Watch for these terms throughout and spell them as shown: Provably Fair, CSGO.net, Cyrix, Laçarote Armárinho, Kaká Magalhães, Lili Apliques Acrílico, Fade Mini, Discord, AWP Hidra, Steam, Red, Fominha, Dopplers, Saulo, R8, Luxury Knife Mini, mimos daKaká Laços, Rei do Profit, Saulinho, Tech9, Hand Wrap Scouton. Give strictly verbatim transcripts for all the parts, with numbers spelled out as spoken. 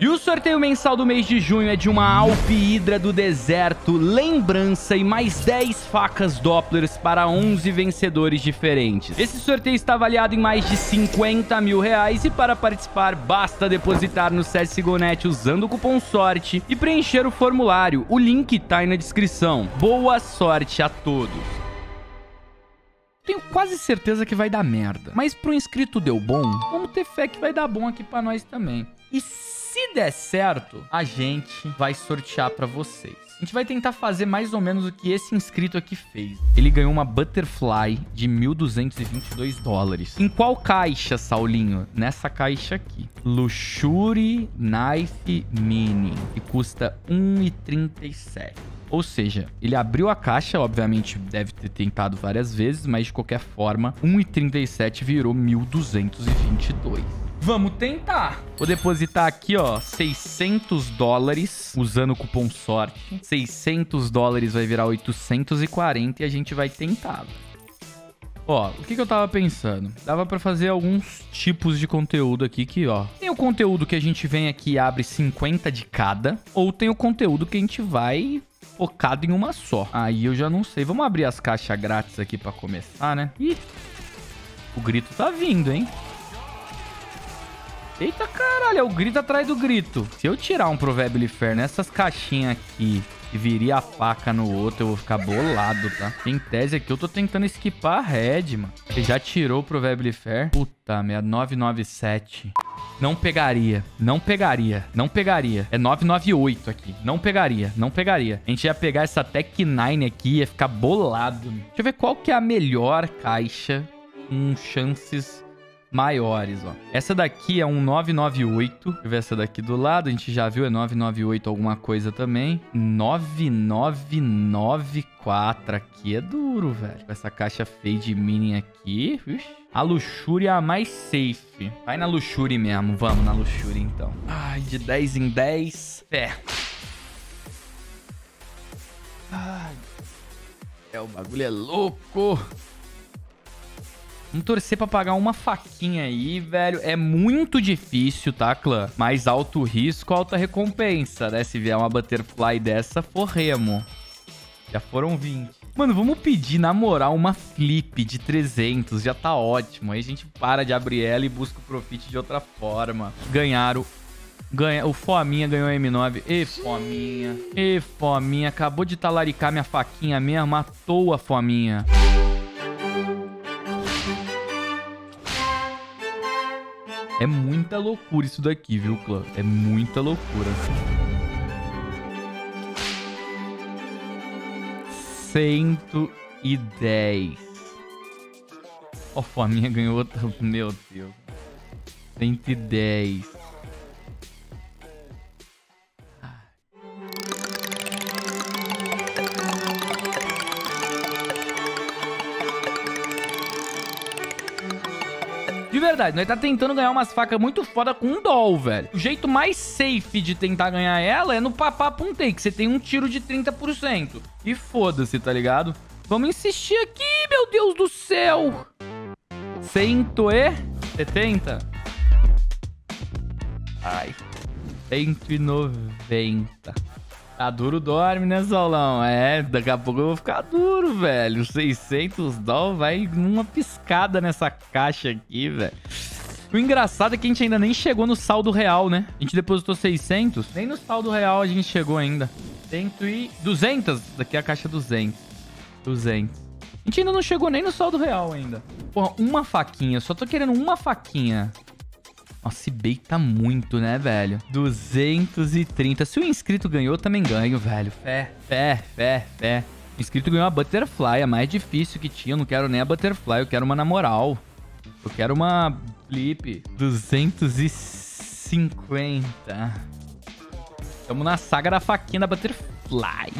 E o sorteio mensal do mês de junho é de uma A W P Hidra do Deserto, lembrança e mais dez facas Dopplers para onze vencedores diferentes. Esse sorteio está avaliado em mais de cinquenta mil reais e para participar basta depositar no C S G O ponto net usando o cupom SORTE e preencher o formulário. O link tá aí na descrição. Boa sorte a todos! Tenho quase certeza que vai dar merda, mas pro inscrito deu bom, vamos ter fé que vai dar bom aqui pra nós também. E se der certo, a gente vai sortear pra vocês. A gente vai tentar fazer mais ou menos o que esse inscrito aqui fez. Ele ganhou uma Butterfly de mil duzentos e vinte e dois dólares. Em qual caixa, Saulinho? Nessa caixa aqui. Luxury Knife Mini, que custa um real e trinta e sete centavos. Ou seja, ele abriu a caixa, obviamente deve ter tentado várias vezes, mas de qualquer forma, um real e trinta e sete centavos virou mil duzentos e vinte e dois. Vamos tentar! Vou depositar aqui, ó, seiscentos dólares, usando o cupom SORTE. seiscentos dólares vai virar oitocentos e quarenta e a gente vai tentar. Ó, o que que eu tava pensando? Dava pra fazer alguns tipos de conteúdo aqui que, ó... Tem o conteúdo que a gente vem aqui e abre cinquenta de cada, ou tem o conteúdo que a gente vai... focado em uma só. Aí eu já não sei. Vamos abrir as caixas grátis aqui pra começar, né? Ih, o grito tá vindo, hein? Eita, caralho. É o grito atrás do grito. Se eu tirar um Provably Fair nessas caixinhas aqui e virar a faca no outro, eu vou ficar bolado, tá? Em tese aqui, eu tô tentando esquipar a Red, mano. Ele já tirou o Provably Fair. Puta, minha novecentos e noventa e sete. Não pegaria, não pegaria, não pegaria. É novecentos e noventa e oito aqui. Não pegaria, não pegaria. A gente ia pegar essa Tech nove aqui e ia ficar bolado. Deixa eu ver qual que é a melhor caixa com chances maiores, ó. Essa daqui é um novecentos e noventa e oito. Deixa eu ver essa daqui do lado. A gente já viu, é novecentos e noventa e oito alguma coisa também. nove nove nove quatro aqui é duro, velho. Essa caixa Fade Mini aqui. Ixi. A Luxury é a mais safe. Vai na Luxury mesmo. Vamos na Luxury, então. Ai, de dez em dez. Pé. Ai. É, o bagulho é louco. Vamos torcer pra pagar uma faquinha aí, velho. É muito difícil, tá, clã? Mais alto risco, alta recompensa, né? Se vier uma Butterfly dessa, forremos. Já foram vinte. Mano, vamos pedir, na moral, uma flip de trezentos. Já tá ótimo. Aí a gente para de abrir ela e busca o profit de outra forma. Ganharam. Ganha... O Fominha ganhou a M nove. E Fominha. E Fominha. Acabou de talaricar minha faquinha mesmo. Matou a Fominha. É muita loucura isso daqui, viu, clã? É muita loucura. cento e dez. Ó, oh, Fominha ganhou outra. Meu Deus. cento e dez. Ah. De verdade, nós tá tentando ganhar umas facas muito foda com um doll, velho. O jeito mais safe de tentar ganhar ela é no papá-puntei, que você tem um tiro de trinta por cento. E foda-se, tá ligado? Vamos insistir aqui, meu Deus do céu! cento e setenta? Ai. cento e noventa. Tá duro, dorme, né, Saulão? É, daqui a pouco eu vou ficar duro, velho. seiscentos dólares vai numa piscada nessa caixa aqui, velho. O engraçado é que a gente ainda nem chegou no saldo real, né? A gente depositou seiscentos. Nem no saldo real a gente chegou ainda. cem e duzentos. Daqui é a caixa duzentos. duzentos. A gente ainda não chegou nem no saldo real ainda. Porra, uma faquinha. Só tô querendo uma faquinha. Nossa, se beita muito, né, velho? duzentos e trinta. Se o inscrito ganhou, eu também ganho, velho. Fé, fé, fé, fé. O inscrito ganhou a Butterfly, a mais difícil que tinha. Eu não quero nem a Butterfly, eu quero uma na moral. Eu quero uma flip. duzentos e cinquenta. Estamos na saga da faquinha da Butterfly.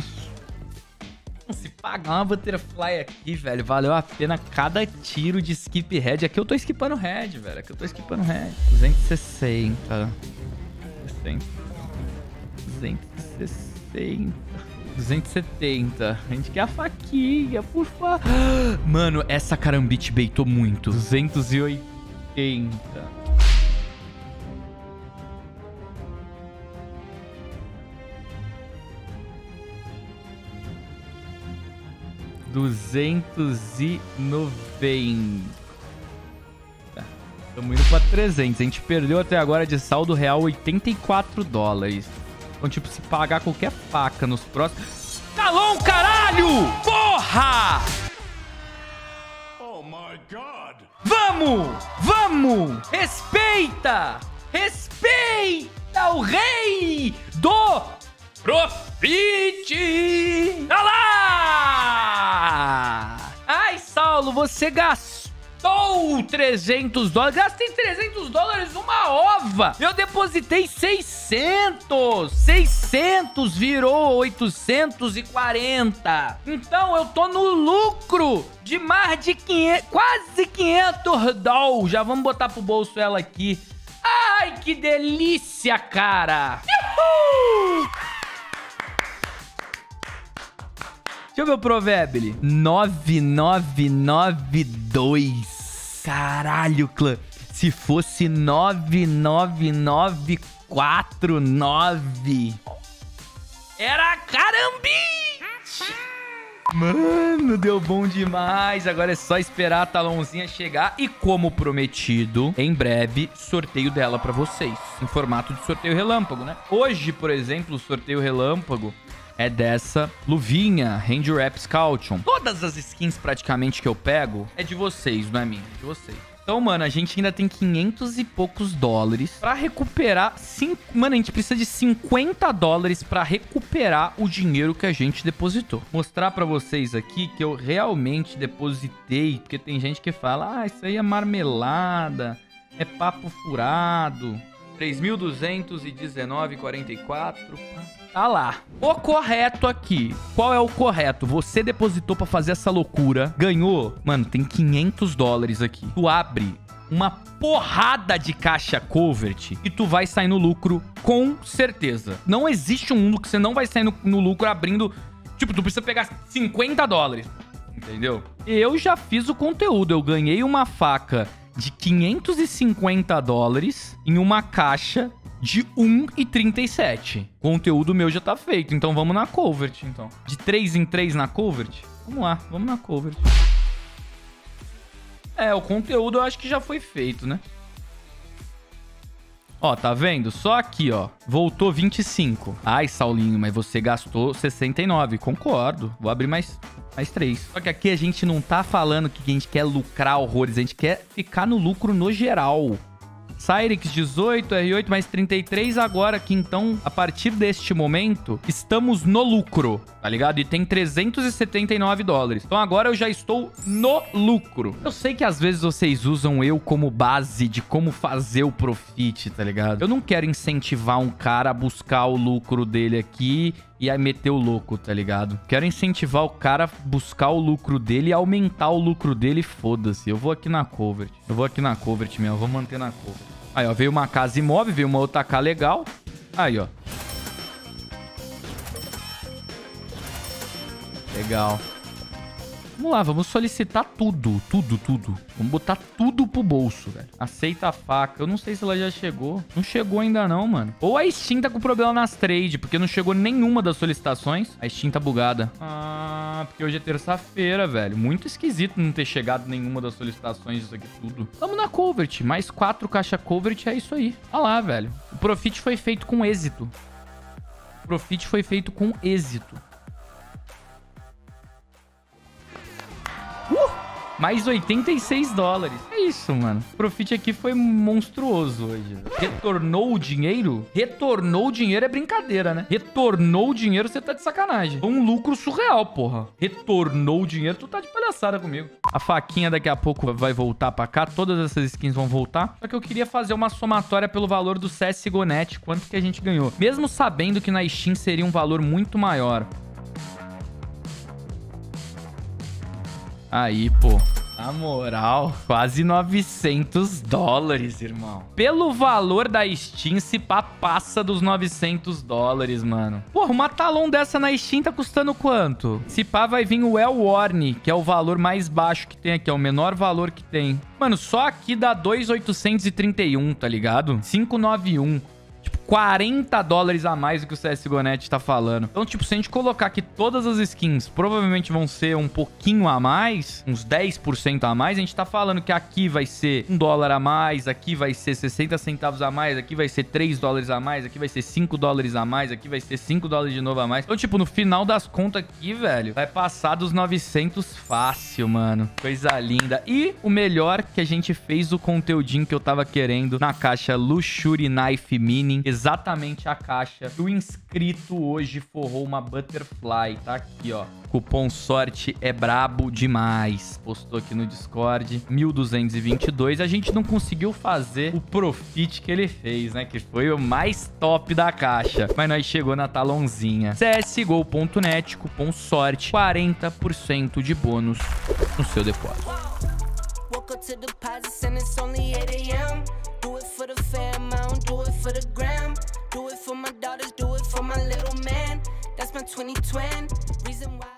Se pagar uma Butterfly aqui, velho, valeu a pena cada tiro de skip head. Aqui eu tô skipando head, velho. Aqui eu tô skipando head. duzentos e sessenta. duzentos e sessenta. duzentos e setenta. A gente quer a faquinha, por favor. Mano, essa carambite baitou muito. duzentos e oitenta. duzentos e noventa. Estamos indo para trezentos. A gente perdeu até agora de saldo real oitenta e quatro dólares. Então, tipo, se pagar qualquer faca nos próximos... Calou, caralho! Porra! Oh, my God! Vamos! Vamos! Respeita! Respeita o rei do Profit! Olha lá! Ai, Saulo, você gastou... Estou trezentos dólares. Gastei trezentos dólares numa ova. Eu depositei seiscentos. seiscentos virou oitocentos e quarenta. Então eu tô no lucro de mais de quinhentos, quase quinhentos doll. Já vamos botar pro bolso ela aqui. Ai, que delícia, cara. Uhul! Deixa eu ver o Provably. nove nove nove dois. Caralho, clã. Se fosse nove nove nove quatro nove. Era carambite. Mano, deu bom demais. Agora é só esperar a talãozinha chegar. E como prometido, em breve, sorteio dela pra vocês. Em formato de sorteio relâmpago, né? Hoje, por exemplo, o sorteio relâmpago... é dessa luvinha, Hand Wrap Scouton. Todas as skins praticamente que eu pego é de vocês, não é minha, é de vocês. Então, mano, a gente ainda tem quinhentos e poucos dólares pra recuperar... Cinco... Mano, a gente precisa de cinquenta dólares pra recuperar o dinheiro que a gente depositou. Mostrar pra vocês aqui que eu realmente depositei, porque tem gente que fala, ah, isso aí é marmelada, é papo furado... três mil duzentos e dezenove e quarenta e quatro. Tá lá. O correto aqui. Qual é o correto? Você depositou pra fazer essa loucura. Ganhou. Mano, tem quinhentos dólares aqui. Tu abre uma porrada de caixa covert e tu vai sair no lucro com certeza. Não existe um mundo que você não vai sair no, no lucro abrindo... Tipo, tu precisa pegar cinquenta dólares. Entendeu? Eu já fiz o conteúdo. Eu ganhei uma faca... de quinhentos e cinquenta dólares em uma caixa de um e trinta e sete. O conteúdo meu já tá feito, então vamos na covert, então. De três em três na covert? Vamos lá, vamos na covert. É, o conteúdo eu acho que já foi feito, né? Ó, tá vendo? Só aqui, ó. Voltou vinte e cinco. Ai, Saulinho, mas você gastou sessenta e nove. Concordo. Vou abrir mais... mais três. Só que aqui a gente não tá falando que a gente quer lucrar horrores. A gente quer ficar no lucro no geral. Cyrix dezoito, R oito mais trinta e três agora aqui. Então, a partir deste momento, estamos no lucro, tá ligado? E tem trezentos e setenta e nove dólares. Então agora eu já estou no lucro. Eu sei que às vezes vocês usam eu como base de como fazer o profit, tá ligado? Eu não quero incentivar um cara a buscar o lucro dele aqui... e aí meter o louco, tá ligado? Quero incentivar o cara a buscar o lucro dele, aumentar o lucro dele, foda-se. Eu vou aqui na covert. Eu vou aqui na covert mesmo, eu vou manter na covert. Aí, ó, veio uma casa imóvel, veio uma outra K legal. Aí, ó. Legal. Vamos lá, vamos solicitar tudo, tudo, tudo. Vamos botar tudo pro bolso, velho. Aceita a faca. Eu não sei se ela já chegou. Não chegou ainda não, mano. Ou a Steam tá com problema nas trade, porque não chegou nenhuma das solicitações. A Steam tá bugada. Ah, porque hoje é terça-feira, velho. Muito esquisito não ter chegado nenhuma das solicitações disso aqui tudo. Vamos na covert. Mais quatro caixa covert, é isso aí. Olha lá, velho. O profit foi feito com êxito. O profit foi feito com êxito. Mais oitenta e seis dólares. É isso, mano. O profit aqui foi monstruoso hoje. Retornou o dinheiro? Retornou o dinheiro é brincadeira, né? Retornou o dinheiro, você tá de sacanagem. Um lucro surreal, porra. Retornou o dinheiro, tu tá de palhaçada comigo. A faquinha daqui a pouco vai voltar pra cá. Todas essas skins vão voltar. Só que eu queria fazer uma somatória pelo valor do C S G O ponto net. Quanto que a gente ganhou. Mesmo sabendo que na Steam seria um valor muito maior. Aí, pô, na moral, quase novecentos dólares, irmão. Pelo valor da Steam, se pá, passa dos novecentos dólares, mano. Porra, uma talon dessa na Steam tá custando quanto? Se pá, vai vir o El Warne, que é o valor mais baixo que tem aqui, é o menor valor que tem. Mano, só aqui dá dois mil oitocentos e trinta e um, tá ligado? cinco nove um. quarenta dólares a mais do que o C S G O ponto net tá falando. Então, tipo, se a gente colocar que todas as skins provavelmente vão ser um pouquinho a mais, uns dez por cento a mais, a gente tá falando que aqui vai ser um dólar a mais, aqui vai ser sessenta centavos a mais, aqui vai ser três dólares a mais, aqui vai ser cinco dólares a mais, aqui vai ser cinco dólares de novo a mais. Então, tipo, no final das contas aqui, velho, vai passar dos novecentos fácil, mano. Coisa linda. E o melhor, que a gente fez o conteúdinho que eu tava querendo na caixa Luxury Knife Mini, exatamente a caixa que o inscrito hoje forrou uma butterfly. Tá aqui, ó. Cupom sorte é brabo demais. Postou aqui no Discord. mil duzentos e vinte e dois. A gente não conseguiu fazer o profit que ele fez, né? Que foi o mais top da caixa. Mas nós chegou na talonzinha. C S G O ponto net, cupom sorte. quarenta por cento de bônus no seu depósito. Wow.